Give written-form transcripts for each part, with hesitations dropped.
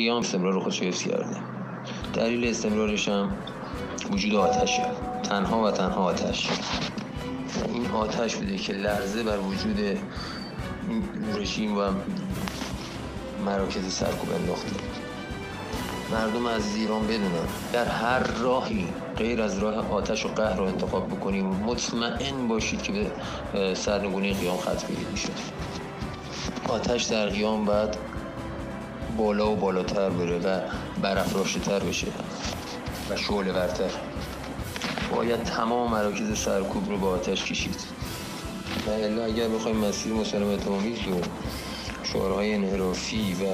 قیام استمرار خودش حفظ کرده. دلیل استمرارش هم وجود آتشه، تنها و تنها آتش. این آتش بوده که لرزه بر وجود رژیم و مراکز سرکوب انداخته. مردم از ایران بدونن در هر راهی غیر از راه آتش و قهر رو انتخاب بکنیم، مطمئن باشید که به سرنگونی قیام ختم میشه. آتش در قیام بعد بالا و بالاتر بره و برافراشته تر بشه و شعله ورتر. باید تمام مراکز سرکوب رو با آتش کشید و الا اگر بخوایم مسیر مسالمت آمیز و شعارهای انحرافی و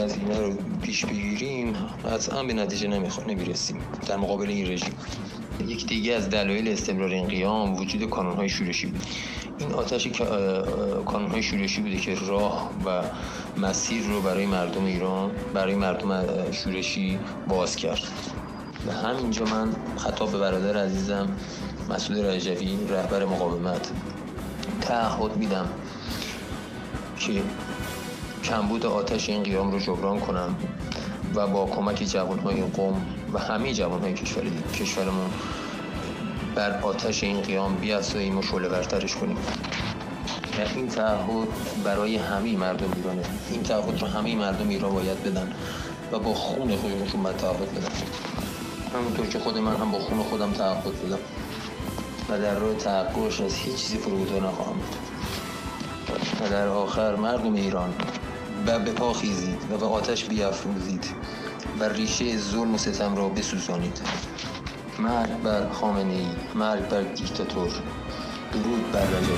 از اینا رو پیش بگیریم، اصلا به نتیجه نمیرسیم در مقابل این رژیم. یک دیگه از دلایل استمرار این قیام وجود کانونهای شورشی بود. این آتش کانونهای شورشی بوده که راه و مسیر رو برای مردم ایران، برای مردم شورشی باز کرد. و همینجا من خطاب به برادر عزیزم مسعود رجوی، رهبر مقاومت، تعهد میدم که کمبود آتش این قیام رو جبران کنم و با کمک جوانهای قم و همه جوانهای کشورمون بر آتش این قیام بیفزاییم و شعله ورترش کنیم. این تعهد برای همه مردم ایرانه. این تعهد رو همه مردم ایران باید بدن و با خون خودشون من تعهد بدن، همونطور که خود من هم با خون خودم تعهد بدم و در راه تحققش از هیچ چیزی فرودار نخواهم بود. و در آخر مردم ایران و به پا خیزید و به آتش بیافروزید و ریشه ظلم و ستم را بسوزانید. مرگ بر خامنه‌ای، مرگ بر دیکتاتور، درود بر رجوی.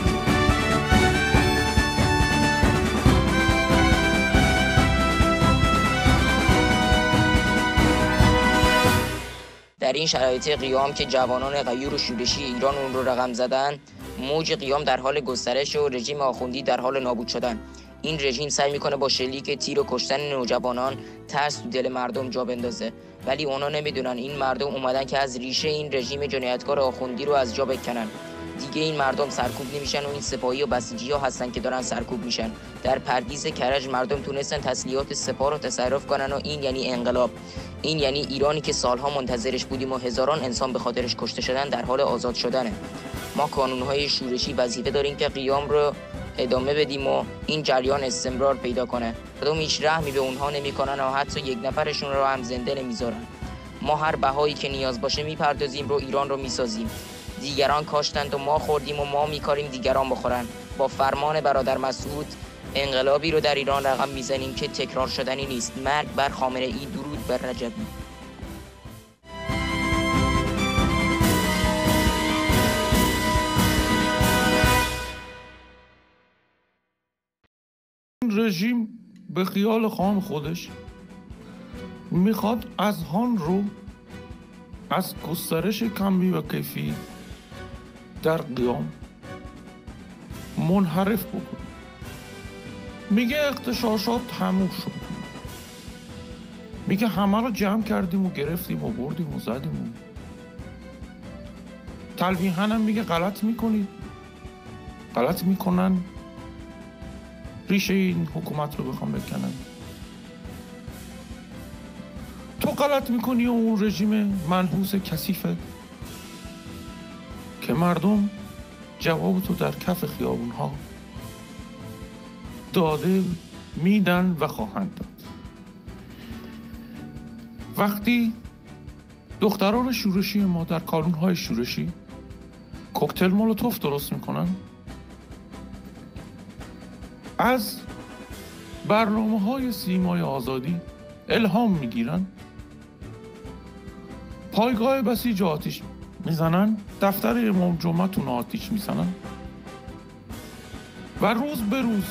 در این شرایط قیام که جوانان غیور و شورشی ایران اون رو رقم زدن، موج قیام در حال گسترش و رژیم آخوندی در حال نابود شدن. این رژیم سعی میکنه با شلیک تیر و کشتن نوجوانان ترس تو دل مردم جا بندازه، ولی اونا نمیدونن این مردم اومدن که از ریشه این رژیم جنایتکار آخوندی رو از جا بکنن. دیگه این مردم سرکوب نمیشن و این سپاهی و بسیجی‌ها هستن که دارن سرکوب میشن. در پردیس کرج مردم تونستن تسلیحات سپاه رو تصرف کنن و این یعنی انقلاب. این یعنی ایرانی که سالها منتظرش بودیم و هزاران انسان به خاطرش کشته شدن در حال آزاد شدنه. ما کانون‌های شورشی وظیفه داریم که قیام رو ادامه بدیم و این جریان استمرار پیدا کنه. مردم هیچ رحمی به اونها نمیکنن و حتی یک نفرشون رو هم زنده نمیذارن. ما هر بهایی که نیاز باشه میپردازیم رو ایران رو میسازیم. دیگران کاشتند و ما خوردیم و ما میکاریم دیگران بخورن. با فرمان برادر مسعود انقلابی رو در ایران رقم میزنیم که تکرار شدنی نیست. مرگ بر خامنه‌ای، درود بر رجوی. رژیم به خیال خام خودش میخواد اذهان رو از گسترش کمی و کیفی در قیام منحرف بکنه. میگه اغتشاشات تموم شد، میگه همه رو جمع کردیم و گرفتیم و بردیم و زدیم و تلویحاً هم میگه غلط میکنید، غلط میکنن ریشه این حکومت رو بخوام بکنن. تو غلط میکنی و اون رژیم منحوس کثیفه که مردم جواب تو در کف خیابون ها داده میدن و خواهند داد. وقتی دختران شورشی ما در کانونهای شورشی کوکتل مولوتوف درست میکنن، از برنامه‌های سیمای آزادی الهام میگیرن، پایگاه بسیج آتیش میزنن، دفتر امام جمعه‌تون آتیش میزنن و روز به روز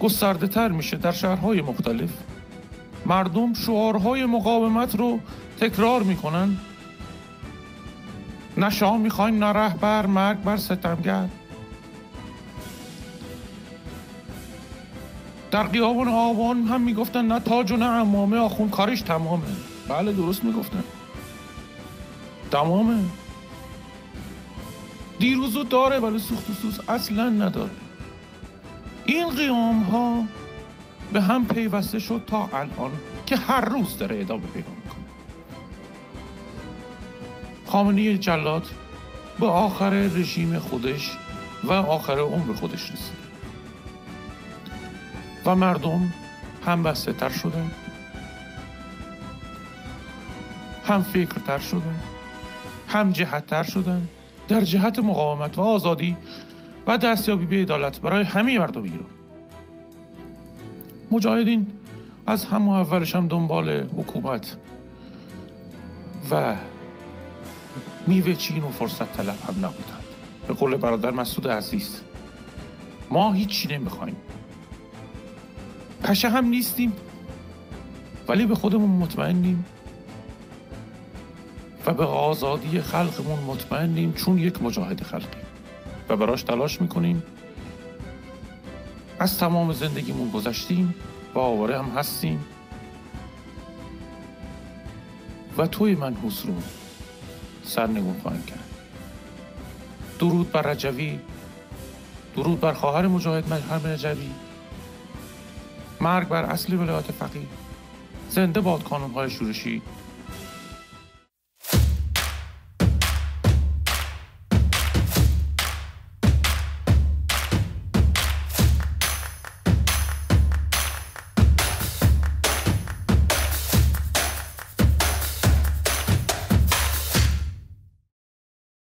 گسترده تر میشه. در شهرهای مختلف مردم شعارهای مقاومت رو تکرار میکنن: نه شاه میخوایم، نه رهبر، مرگ بر ستمگر. در قیابان آبان هم میگفتن نه تاج و نه عمامه، آخون کارش تمامه. بله درست میگفتن، تمامه، دیروزو داره ولی سوخت و سوز اصلا نداره. این قیام ها به هم پیوسته شد تا الان که هر روز داره ادامه پیدا میکنه. خامنه‌ای جلاد به آخر رژیم خودش و آخر عمر خودش رسید و مردم هم بسته تر شدن، هم فکر تر شدن، هم جهت تر شدن در جهت مقاومت و آزادی و دستیابی به عدالت برای همه مردم ایران. مجاهدین از همون اولش هم دنبال حکومت و میوه چین و فرصت طلب هم نبودند. به قول برادر مسعود عزیز، ما هیچی نمیخوایم، پشه هم نیستیم، ولی به خودمون مطمئنیم و به آزادی خلقمون مطمئنیم، چون یک مجاهد خلقی و براش تلاش میکنیم. از تمام زندگیمون گذشتیم و آواره هم هستیم و توی منحوس رو سرنگون خواهیم کرد. درود بر رجوی، درود بر خواهر مجاهد مرحوم رجوی، مرگ بر اصل ولایت فقیه، زنده باد کانونهای شورشی.